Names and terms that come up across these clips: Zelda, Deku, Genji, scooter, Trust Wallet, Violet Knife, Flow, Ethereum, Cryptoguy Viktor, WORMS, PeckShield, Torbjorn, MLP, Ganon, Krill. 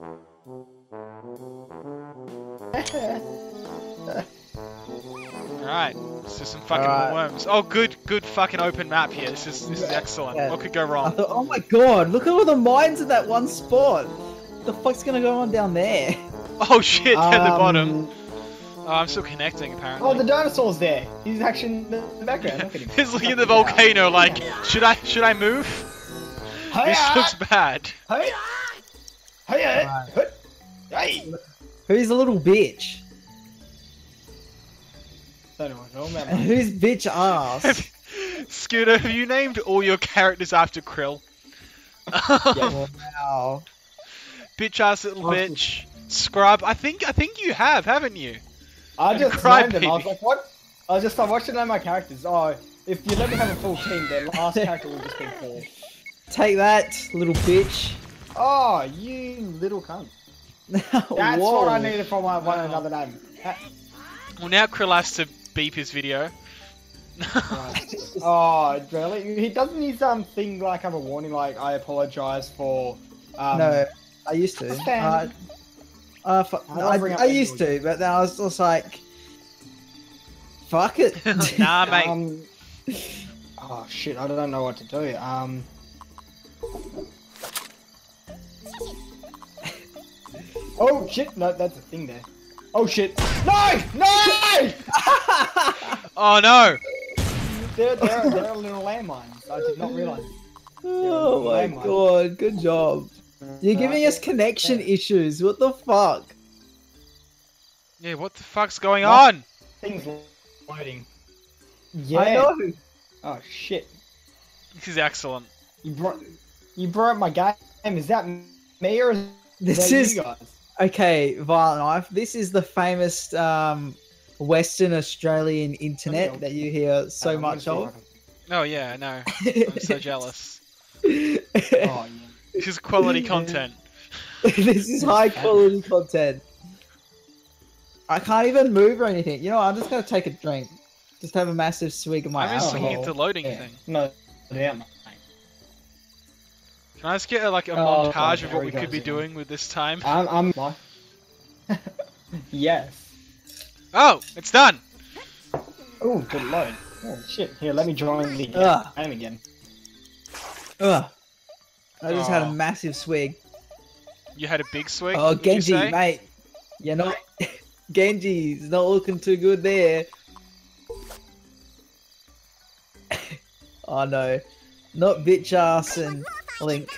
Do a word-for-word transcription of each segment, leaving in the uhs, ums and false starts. Alright, let's do some fucking right. worms. Oh, good, good fucking open map here. This is, this is excellent. Yeah. What could go wrong? Thought, oh my god, look at all the mines in that one spot. What the fuck's gonna go on down there? Oh shit, um, at the bottom. Oh, I'm still connecting, apparently. Oh, the dinosaur's there. He's actually in the background. Yeah. He's looking at the volcano out. like, yeah. should I, should I move? Hi this hi looks hi bad. Hi hi hi hi. Who's a little bitch? I don't know, man. Who's bitch ass? Scooter, have you named all your characters after Krill? Yeah, wow. Bitch ass little bitch. Scrub. I think I think you have, haven't you? I just Cry named baby. them. I was like, what? I was just like, what should I name my characters? Oh, if you let me have a full team, their last character will just be Krill. Take that, little bitch. Oh, you little cunt. That's Whoa. what I needed for my one oh. another name. That... Well, now Krill has to beep his video. Right. Oh, really? He doesn't his um thing like have a warning like I apologize for. Um, no, I used to. Uh, uh, I, I, I used to, but then I was just like, fuck it. Nah, mate. Um, oh shit! I don't know what to do. Um. Oh shit! No, that's a thing there. Oh shit! No! No! Oh no! There, there, there are little landmines. I did not realize. Oh my landmines. god! Good job. You're giving us connection yeah. issues. What the fuck? Yeah, what the fuck's going what? on? Things loading. Yeah. I know. Oh shit! This is excellent. You broke, you broke my game. Is that me or is this that is... you guys? Okay, Violet Knife, this is the famous um, Western Australian internet that you hear so much of. Oh yeah, I know. I'm so jealous. Oh, yeah. This is quality content. This is high quality content. I can't even move or anything. You know what, I'm just going to take a drink. Just have a massive swig of my I'm alcohol. I'm just looking at the loading yeah. thing. No, damn. Yeah. Can I just get like a oh, montage of what we could be in. doing with this time? I'm. I'm... Yes. Oh, it's done. Oh, good load. Oh shit! Here, let me join the Ugh. game again. Ugh. I just oh. had a massive swig. You had a big swig. Oh, Genji, you mate. You're not. Genji's not looking too good there. Oh no, not bitch ass and. Link.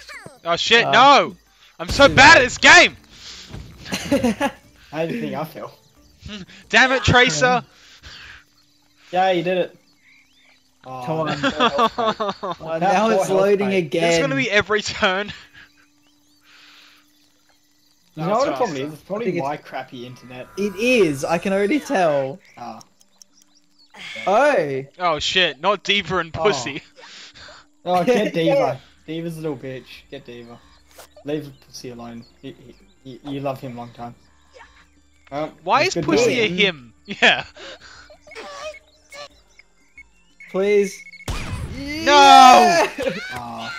Oh shit, um, no! I'm so bad at this game! I didn't think I fell. Damn it, Tracer! Yeah, you did it. Oh, Come on. Oh, oh, now it's loading mate. again. It's gonna be every turn. You no, know what the problem is? It's probably my it's... crappy internet. It is, I can already tell. Oh. Oh, oh shit, not Diva and Pussy. Oh, oh get Diva. Yeah. Diva's a little bitch. Get Diva. Leave Pussy alone. He, he, he, you love him long time. Um, Why is Pussy a him? Yeah. Please. No! Oh,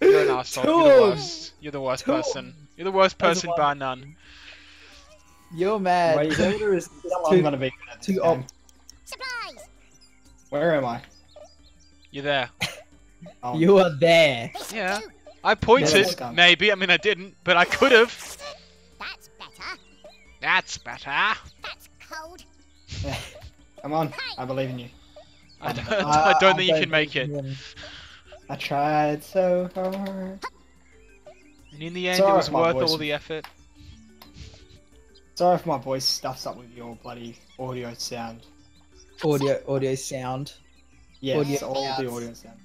you're an asshole. You're the worst. You're the worst person. You're the worst person bar none. You're mad. Wait, is too, gonna be too oh. Surprise! Where am I? You're there. Oh. You are there. Yeah. I pointed, maybe. I mean, I didn't, but I could have. That's better. That's better. That's cold. Yeah. Come on. I believe in you. I don't, I, I don't I, think I you don't can make it. You. I tried so hard. And in the end, Sorry it was worth voice... all the effort. Sorry if my voice stuffs up with your bloody audio sound. Audio, audio sound. Yes, audio all sounds. the audio sound.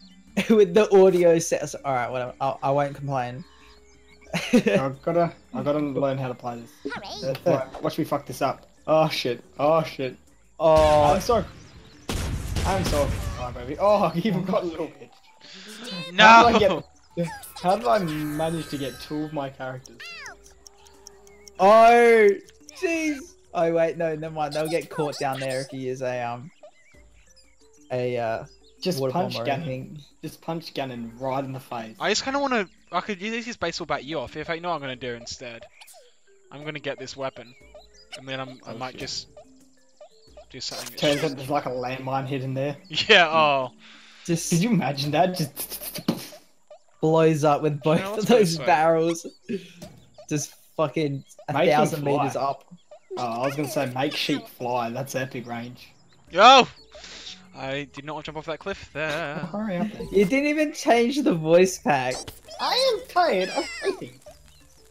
With the audio sets, all right, whatever. I'll, I won't complain. I've gotta, I've gotta learn how to play this. Right, watch me fuck this up. Oh shit! Oh shit! Oh, I'm sorry. I'm sorry, oh, baby. Oh, you even got a little bit. No. How did I, get, how did I manage to get two of my characters? Oh, jeez. Oh wait, no, never mind. They'll get caught down there if he is a um, a uh. Just punch Gannon. Just punch Gannon right in the face. I just kind of want to I could use this baseball bat you off. If I know what I'm going to do instead, I'm going to get this weapon. And then I'm, I oh, might shit. just do something. Turns out there's like a landmine hidden there. Yeah, oh. Just, could you imagine that? Just blows up with both no, of those barrels. Just fucking a make thousand meters up. Oh, I was going to say make sheep fly. That's epic range. Yo! I did not want to jump off that cliff there. Hurry up. You didn't even change the voice pack. I am tired of everything.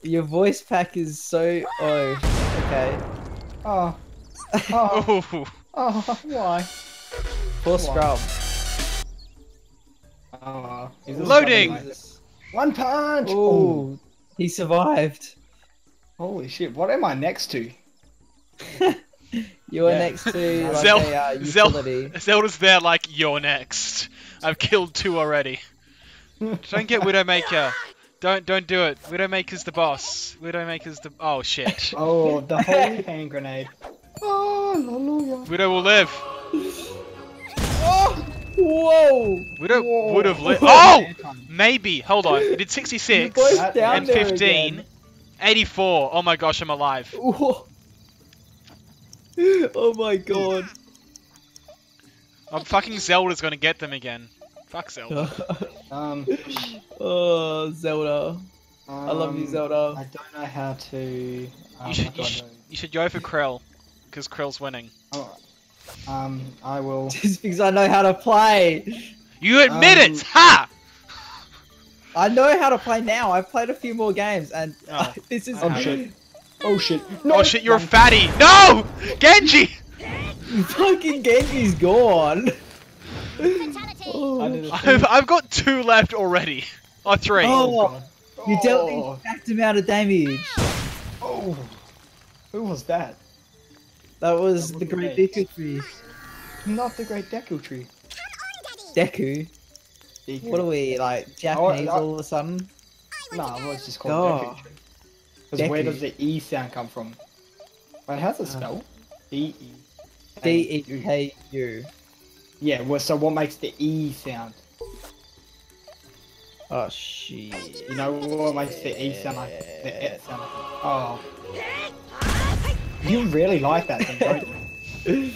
Your voice pack is so... Oh, okay. Oh. Oh. Oh, oh why? Poor Scrub. Oh. Loading! Like one punch! Ooh. Ooh. He survived. Holy shit, what am I next to? You're yeah. next to like, Zel a, uh, utility. Zel Zelda's there like, you're next. I've killed two already. Don't get Widowmaker. Don't don't do it. Widowmaker's the boss. Widowmaker's the... Oh, shit. Oh, the holy hand grenade. Oh, hallelujah. Widow will live. Oh! Whoa! Widow Whoa. would have lived. Oh! Maybe. Hold on. It did sixty-six and fifteen. eighty-four. Oh my gosh, I'm alive. Whoa. Oh my god. I'm fucking Zelda's gonna get them again. Fuck Zelda. um. Oh, Zelda. Um, I love you, Zelda. I don't know how to. Um, you, should, you, should, you should go for Krill, because Krill's winning. Oh, um, I will. Just because I know how to play. You admit um, it, ha! I know how to play now. I've played a few more games, and uh, oh, this is. Oh shit. Oh shit. No. Oh shit, you're a fatty. No! Genji! Fucking Genji's gone. Oh, I've, I've got two left already. Or three. Oh, oh. You dealt an exact amount of damage. Oh. Who was that? That was, that was the great Deku tree. Not the great Deku tree. Deku? Deku. What are we, like, Japanese oh, I, all of a sudden? Nah, no, it's just called oh. Deku tree. Because where does the E sound come from? Wait, how's it spelled? D E. D E K U. Yeah, well, so what makes the E sound? Oh, shit. You know what makes the E sound like? The E sound like? Oh. You really like that thing, don't you?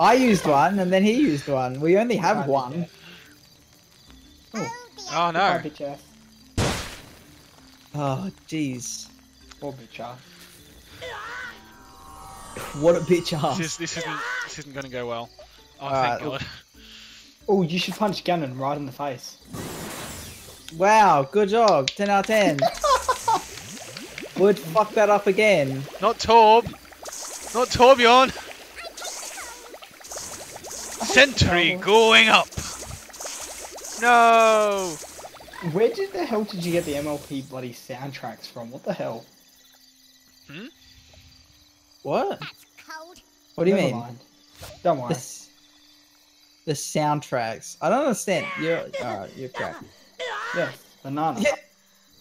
I used one, and then he used one. We only have oh, one. Yeah. Oh, no. Oh, jeez. Poor bitch ass. What a bitch ass. This, this, isn't, this isn't gonna go well. Oh, right. Thank god. Oh, you should punch Ganon right in the face. Wow, good job. ten out of ten. Would fuck that up again. Not Torb. Not Torbjorn. Sentry going up. No. Where did the hell did you get the M L P bloody soundtracks from? What the hell? Hmm? What? That's cold. What do you Never mean? Mind. Don't worry. The, the soundtracks. I don't understand. You're alright, you're crap. Yes, banana. Yeah.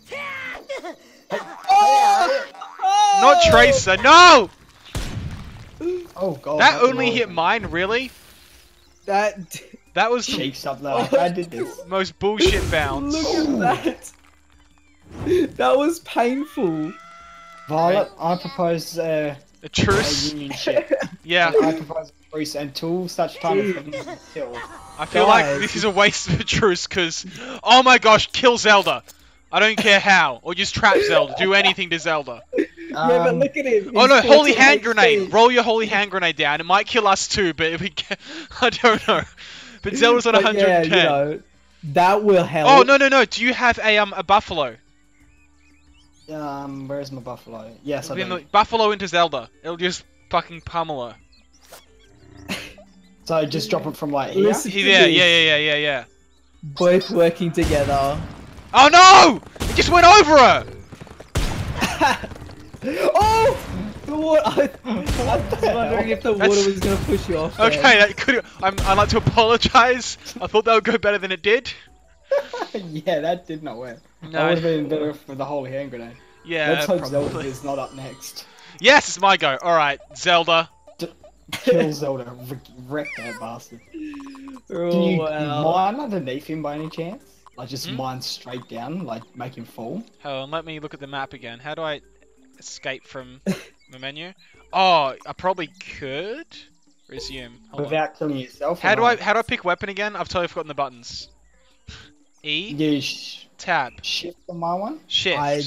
Hey. Oh! Oh! Not Tracer, no! Oh god. That only hit mine, really? That That was cheeks up low. I did this. Most bullshit bounce. Look at Ooh. that. That was painful. Violet, I propose uh, a truce. A union ship. Yeah. I propose a truce until such time as everyone's killed. I feel Guys. like this is a waste of a truce because, oh my gosh, kill Zelda. I don't care how. Or just trap Zelda. Do anything to Zelda. Um, yeah, but look at him. He's oh no, holy hand grenade. Feet. Roll your holy hand grenade down. It might kill us too, but if we get... I don't know. But Zelda's on one hundred ten. Yeah, you know, that will help. Oh, no, no, no. Do you have a, um, a buffalo? Um, where's my buffalo? Yes, I do. Buffalo into Zelda. It'll just fucking pummel her. So just drop it from like here? Yeah, yeah, yeah, yeah, yeah, yeah. Both working together. Oh no! It just went over her! Oh! The water. I, I was wondering if the water That's... was going to push you off. There. Okay, that could. I'm, I'd like to apologise. I thought that would go better than it did. Yeah, that did not work. No, that would have been better for the whole hand grenade. Yeah, let's hope probably. Zelda is not up next. Yes, it's my go. All right, Zelda. D kill Zelda. Wreck that bastard. Oh, Can you wow. mine underneath him by any chance? I just mm. mine straight down, like make him fall. Hold on, let me look at the map again. How do I escape from the menu? Oh, I probably could resume. Hold Without on. killing yourself. How do not? I how do I pick weapon again? I've totally forgotten the buttons. E. Yeah, sh tab. Shift on my one. Shift. I...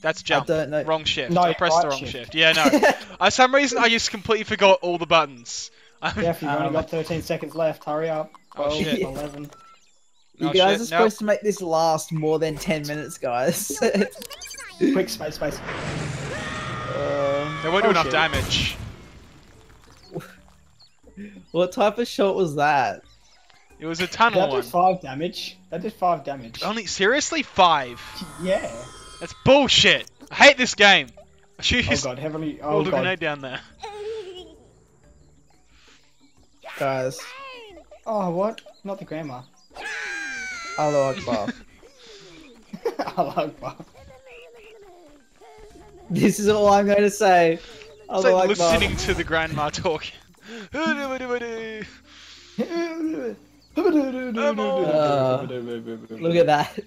That's jump. I don't know. Wrong shift. No, I pressed right the wrong shift. shift. Yeah, no. For some reason, I just completely forgot all the buttons. Jeff, you've um, only got thirteen seconds left. Hurry up. twelve, oh, shit. eleven. You no, guys shit. are supposed nope. to make this last more than ten minutes, guys. Quick, space, space. Um, they won't do oh, enough shit. damage. What type of shot was that? It was a tunnel that one. That did five damage. That did five damage. Only seriously five. Yeah. That's bullshit. I hate this game. She oh god, heavenly. Oh god. Grenade down there. Guys. Oh what? Not the grandma. Allah Akbar. Allah Akbar. This is all I'm going to say. Allah it's like Akbar. Listening to the grandma talking. Uh, look at that.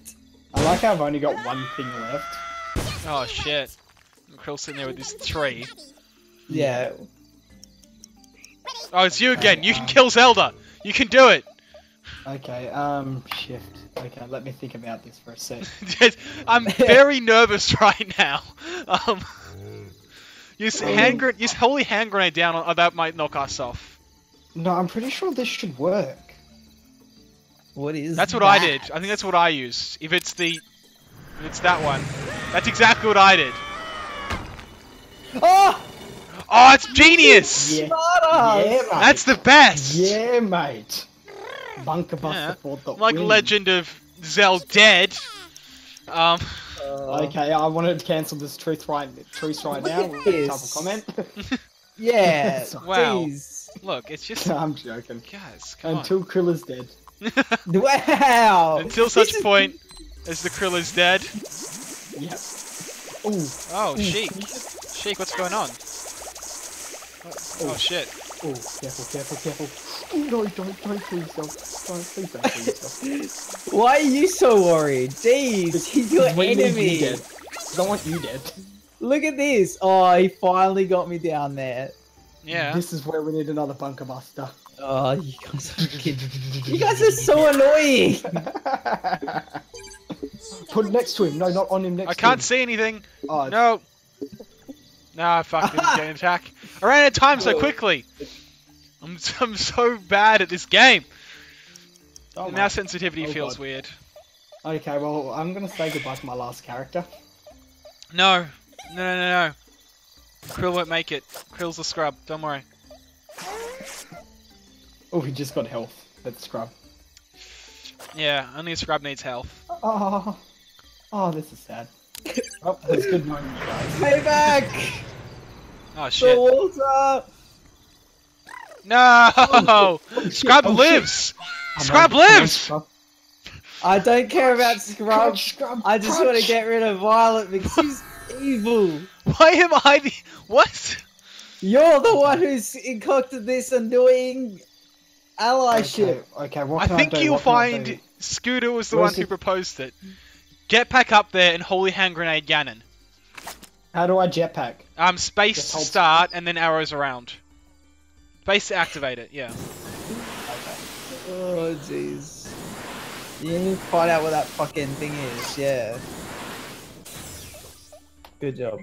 I like how I've only got one thing left. Oh shit. Krill's sitting there with this tree. Yeah. Oh, it's you again. Okay, you um, can kill Zelda. You can do it. Okay, um, shift. Okay, let me think about this for a sec. I'm very nervous right now. Um, use hand grenade. Use holy hand grenade down, or that might knock us off. No, I'm pretty sure this should work. What is That's what that? I did. I think that's what I used. If it's the... If it's that one. That's exactly what I did. Oh! Oh, it's genius! Yeah, yeah, that's the best! Yeah, mate. Bunker Buster yeah. the Like win. Legend of Zelda Dead. Um... Uh, okay, I wanted to cancel this truth right, truth right now. Yes. Type of comment. Yeah, wow. Geez. Look, it's just... I'm joking. Guys, come Until on. Krill is dead. Wow! Until such is... point as the Krill is dead. Yep. Ooh. Oh, Ooh. Sheik. Sheik, what's going on? Ooh. Oh shit. Oh, careful, careful, careful. Ooh, no, don't, don't kill yourself. Don't, please don't kill yourself. Why are you so worried? Jeez, he's your enemy. You don't want you dead. Look at this. Oh, he finally got me down there. Yeah. This is where we need another bunker buster. Oh, you guys are kidding. You guys are so annoying! Put next to him. No, not on him next to him. I can't see anything. Oh. No. Nah, fuck, didn't get an attack. I ran out of time so quickly. I'm, I'm so bad at this game. Oh, and now sensitivity oh, feels God. weird. Okay, well, I'm going to say goodbye to my last character. No. No, no, no, no. Krill won't make it. Krill's a scrub. Don't worry. Oh, he just got health. That's scrub. Yeah, only a scrub needs health. Oh, oh, this is sad. Oh, that's a good moment, you guys. Payback! Oh shit! The water! No! Oh, shit. Scrub oh, lives. Shit. Scrub on, lives. On, scrub. I don't care about Scrub. Scrub I just crunch. want to get rid of Violet because she's evil. Why am I the what? You're the one who's concocted this annoying. Allyship. Okay, okay. What can I think I do? you'll what find do? Scooter was the Where's one who it? proposed it. Jetpack up there and holy hand grenade Ganon. How do I jetpack? Um, space to start and then arrows around. Space to activate it. Yeah. Okay. Oh jeez. You need to find out what that fucking thing is. Yeah. Good job.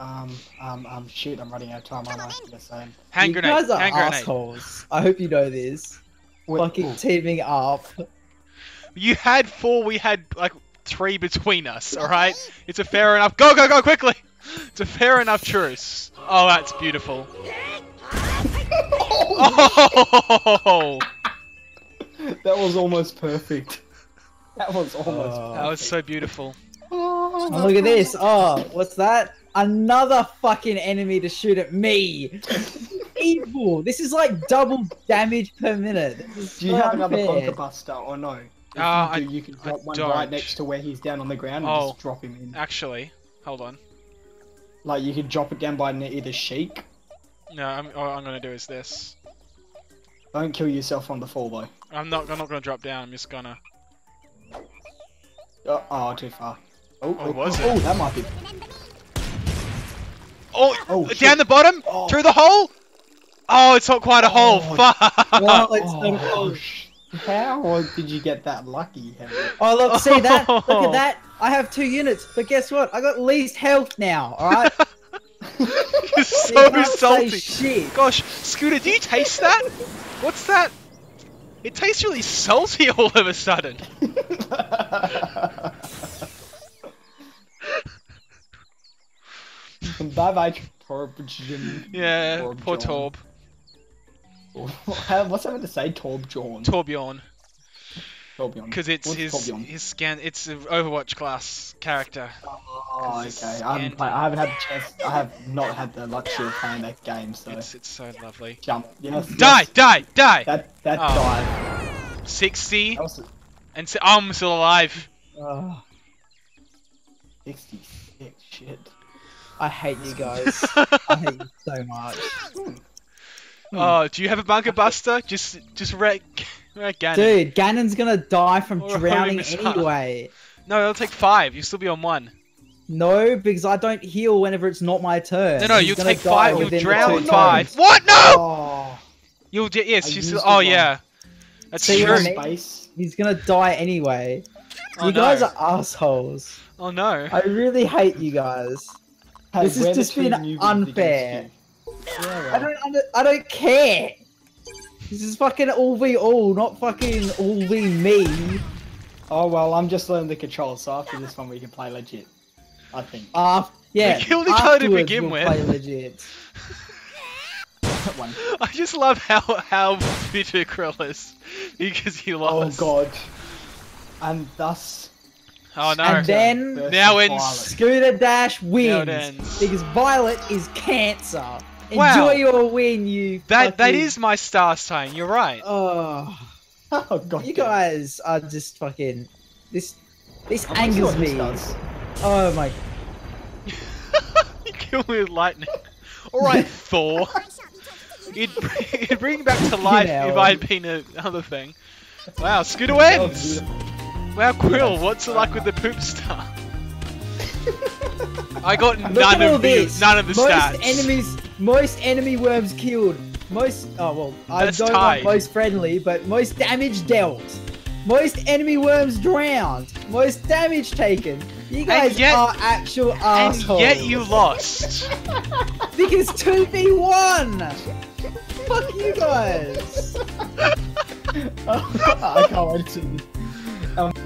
Um, um, um, shoot, I'm running out of time, aren't I? Yes, I am. Hand you grenade, guys are hand assholes. Grenade. I hope you know this. We're, Fucking ooh. teaming up. You had four, we had, like, three between us, alright? It's a fair enough- Go, go, go, quickly! It's a fair enough truce. Oh, that's beautiful. Oh! That was almost perfect. That was almost oh, perfect. That was so beautiful. Oh, look at this. Oh, what's that? Another fucking enemy to shoot at me. Evil. This is like double damage per minute. Do you have another bunker buster or no? If uh, you do, I, you can drop I one don't. right next to where he's down on the ground and oh, just drop him in. Actually, hold on. Like you could drop it down by either Sheik. No, I'm, all I'm gonna do is this. Don't kill yourself on the fall though. I'm not. I'm not gonna drop down. I'm just gonna. Oh, oh too far. Oh, oh, oh was oh, it? Oh, that might be. Oh, oh down shit. the bottom? Oh. Through the hole? Oh, it's not quite a hole. Oh, fuck. Well, it's oh. so How did you get that lucky, Henry? Oh, look, see that? Oh. Look at that. I have two units, but guess what? I got least health now, alright? You're so you salty. Shit. Gosh, Scooter, do you taste that? What's that? It tastes really salty all of a sudden. Bye-bye, Torb. Yeah, Torb poor Torb. What's that meant to say, Torbjorn? Torbjorn. Torbjorn. Because it's What's his Torbjorn? his scan. It's an Overwatch class character. Oh, okay. I haven't, played, I haven't had the chance. I have not had the luxury of playing that game. So it's, it's so lovely. Jump. Yes, die! Yes. Die! Die! That that oh. died. Sixty. That was a... And so, oh, I'm still alive. Oh. Sixty-six. Shit. I hate you guys. I hate you so much. Hmm. Oh, do you have a bunker buster? Just, just wreck, wreck Ganon. Dude, Ganon's gonna die from or drowning anyway. No, it'll take five. You'll still be on one. No, because I don't heal whenever it's not my turn. No, no, He's you'll take five. You'll drown in five. Turns. What? No! Oh. You'll yes. She's, oh one. yeah. That's See true. Space. He's gonna die anyway. Oh, you no. guys are assholes. Oh no. I really hate you guys. Hey, this has just been unfair. Yeah, well. I don't. Under, I don't care. This is fucking all v all, not fucking all v me. Oh well, I'm just learning the controls. So after this one, we can play legit. I think. Ah, uh, yeah. We killed each other to begin we'll with. Play legit. one. I just love how how bitter Krill is because he lost. Oh god. And thus. Oh no! And then now ends. Scooter Dash wins ends. because Violet is cancer. Wow. Enjoy your win, you. That fucking... that is my star sign. You're right. Oh, oh god! You guys are just fucking. This this I'm angers me. This oh my! You kill me with lightning. All right, Thor. It'd bring, it'd bring back to life you know. if I'd been another thing. Wow, Scooter wins. Oh, Wow, Krill, what's it like with the poop star? I got none of the none of the most stats. Most enemies, most enemy worms killed. Most oh well, I That's don't tied. want most friendly, but most damage dealt. Most enemy worms drowned. Most damage taken. You guys yet, are actual assholes. And yet you lost. Because two v one. Fuck you guys. Oh, I can't wait to see this. Um,